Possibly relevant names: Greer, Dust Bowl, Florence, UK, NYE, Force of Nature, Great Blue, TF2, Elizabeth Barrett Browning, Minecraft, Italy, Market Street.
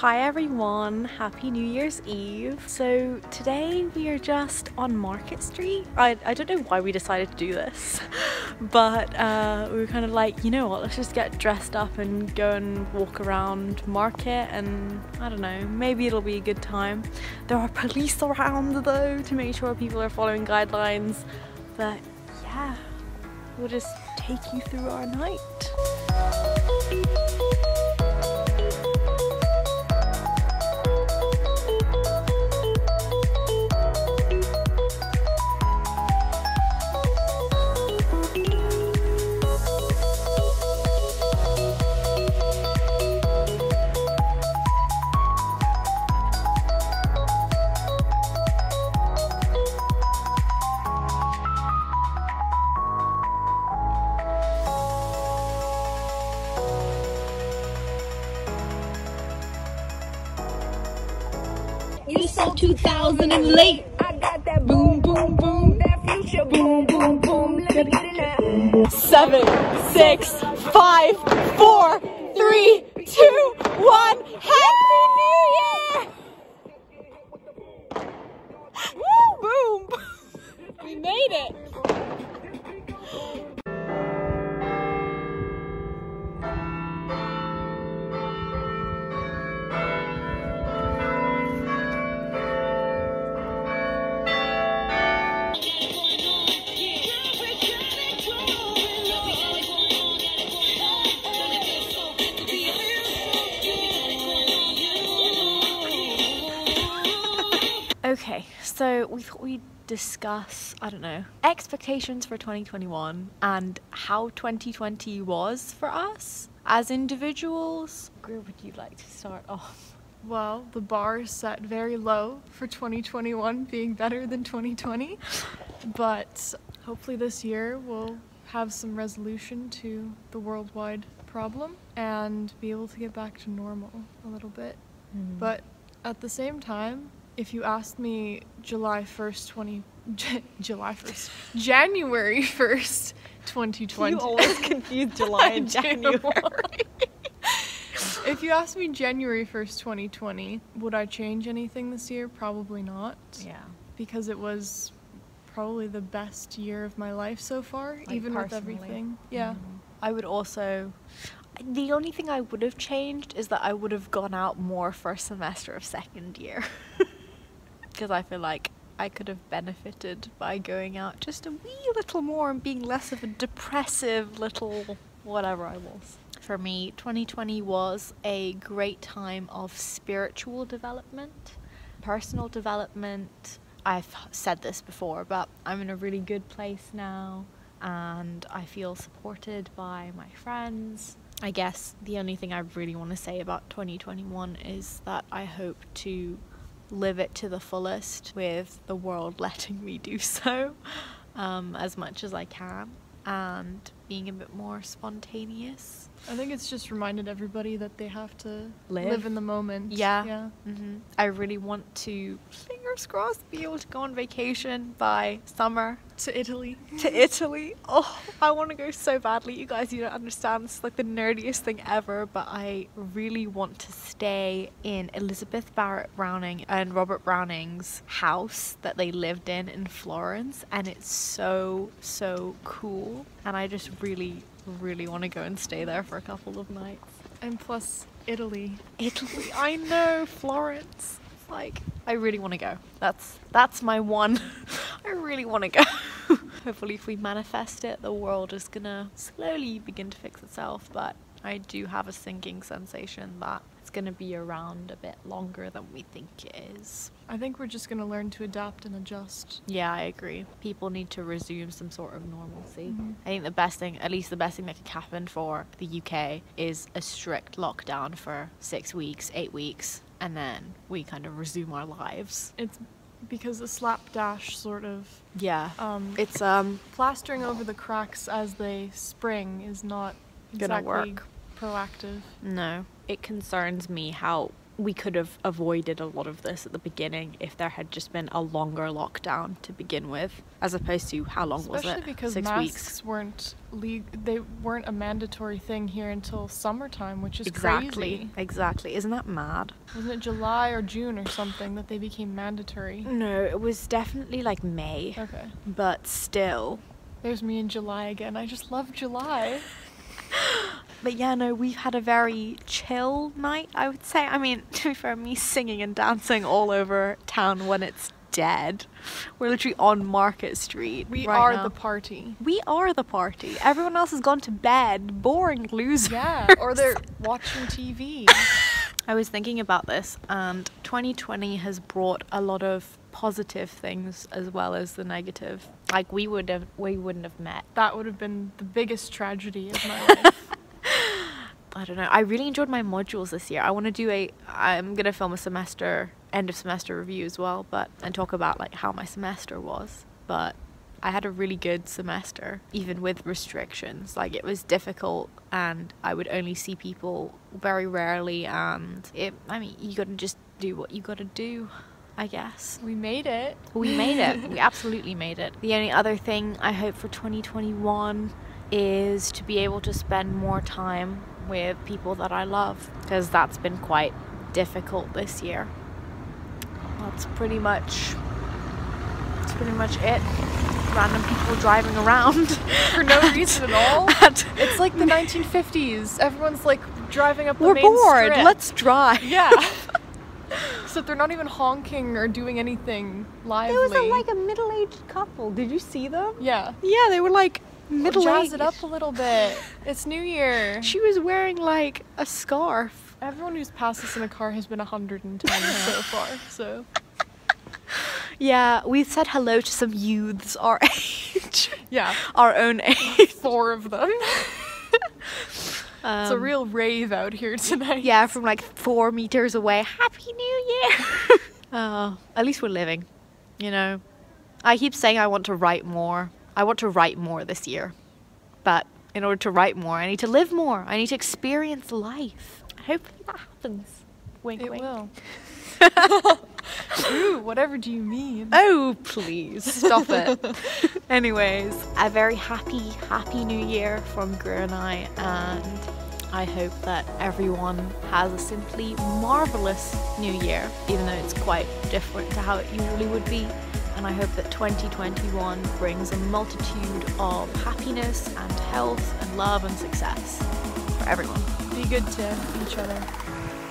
Hi everyone, happy New Year's Eve. So today we are just on Market Street. I don't know why we decided to do this, but we were kind of like, you know what, let's just get dressed up and go and walk around Market, and I don't know, maybe it'll be a good time. There are police around though to make sure people are following guidelines, but yeah, we'll just take you through our night. You saw 2000 and late. I got that boom, boom, boom, that future boom, boom, boom. Let me get it now. 7, 6, 5, 4, 3, 2, 1. Happy New Year! Woo, boom! We made it. Okay, so we thought we'd discuss, I don't know, expectations for 2021 and how 2020 was for us as individuals. Greer, would you like to start off? Well, the bar is set very low for 2021 being better than 2020, but hopefully this year we'll have some resolution to the worldwide problem and be able to get back to normal a little bit. But at the same time, if you asked me January 1st, 2020. You always confuse July and January. If you asked me January 1st, 2020, would I change anything this year? Probably not. Yeah. Because it was probably the best year of my life so far, like even personally, with everything. Yeah. I would also... The only thing I would have changed is that I would have gone out more first semester of second year. Because I feel like I could have benefited by going out just a wee little more and being less of a depressive little whatever I was. For me, 2020 was a great time of spiritual development, personal development. I've said this before, but I'm in a really good place now and I feel supported by my friends. I guess the only thing I really want to say about 2021 is that I hope to live it to the fullest, with the world letting me do so as much as I can, and being a bit more spontaneous. I think it's just reminded everybody that they have to live in the moment. Yeah. I really want to, fingers crossed, be able to go on vacation by summer. To Italy. Oh, I want to go so badly. You guys, you don't understand. It's like the nerdiest thing ever, but I really want to stay in Elizabeth Barrett Browning and Robert Browning's house that they lived in Florence, and it's so, so cool. And I just really want to go and stay there for a couple of nights. And plus, Italy. I know, Florence. Like, I really want to go. That's my one. I really want to go. Hopefully if we manifest it, the world is gonna slowly begin to fix itself, but I do have a sinking sensation that it's gonna be around a bit longer than we think it is. I think we're just gonna learn to adapt and adjust. Yeah, I agree. People need to resume some sort of normalcy. I think the best thing, at least the best thing that could happen for the UK, is a strict lockdown for 6 weeks, 8 weeks, and then we kind of resume our lives. It's because the slapdash sort of... Yeah. It's plastering over the cracks as they spring is not exactly gonna work. Proactive. No. It concerns me how we could have avoided a lot of this at the beginning if there had just been a longer lockdown to begin with, as opposed to how long was it? Especially because 6 weeks. Masks weren't they weren't a mandatory thing here until summertime, which is crazy. Exactly. Isn't that mad? Wasn't it July or June or something that they became mandatory? No, it was definitely like May. Okay. But still. There's me in July again. I just love July. But yeah, no, we've had a very chill night, I would say. I mean, to be fair, me singing and dancing all over town when it's dead. We're literally on Market Street. We right are now. The party. We are the party. Everyone else has gone to bed. Boring losers. Yeah, or they're watching TV. I was thinking about this, and 2020 has brought a lot of positive things as well as the negative. Like, we wouldn't have met. That would have been the biggest tragedy of my life. I don't know. I really enjoyed my modules this year. I want to do I'm going to film a end of semester review as well, and talk about like how my semester was. But I had a really good semester, even with restrictions. Like, it was difficult and I would only see people very rarely, and I mean, you got to just do what you got to do, I guess. We made it. We made it. We absolutely made it. The only other thing I hope for 2021 is to be able to spend more time with people that I love, because that's been quite difficult this year. That's pretty much it. Random people driving around for no reason at all. It's like the 1950s. Everyone's like driving up the main strip. We're bored. Let's drive. Yeah. So they're not even honking or doing anything lively. There was like a middle-aged couple. Did you see them? Yeah. Yeah, they were like jazz it up a little bit. It's New Year. She was wearing like a scarf. Everyone who's passed us in a car has been 110 so far. So yeah, we've said hello to some youths our age. Yeah, our own age. 4 of them. It's a real rave out here tonight. Yeah, from like 4 meters away. Happy New Year. Oh, at least we're living. You know, I keep saying I want to write more. I want to write more this year, but in order to write more, I need to live more. I need to experience life. Hopefully that happens. Wink, wink. It will. Ooh, whatever do you mean? Oh, please, stop it. Anyways, a very happy New Year from Greer and I, and I hope that everyone has a simply marvelous New Year, even though it's quite different to how it usually would be. And I hope that 2021 brings a multitude of happiness and health and love and success for everyone. Be good to each other.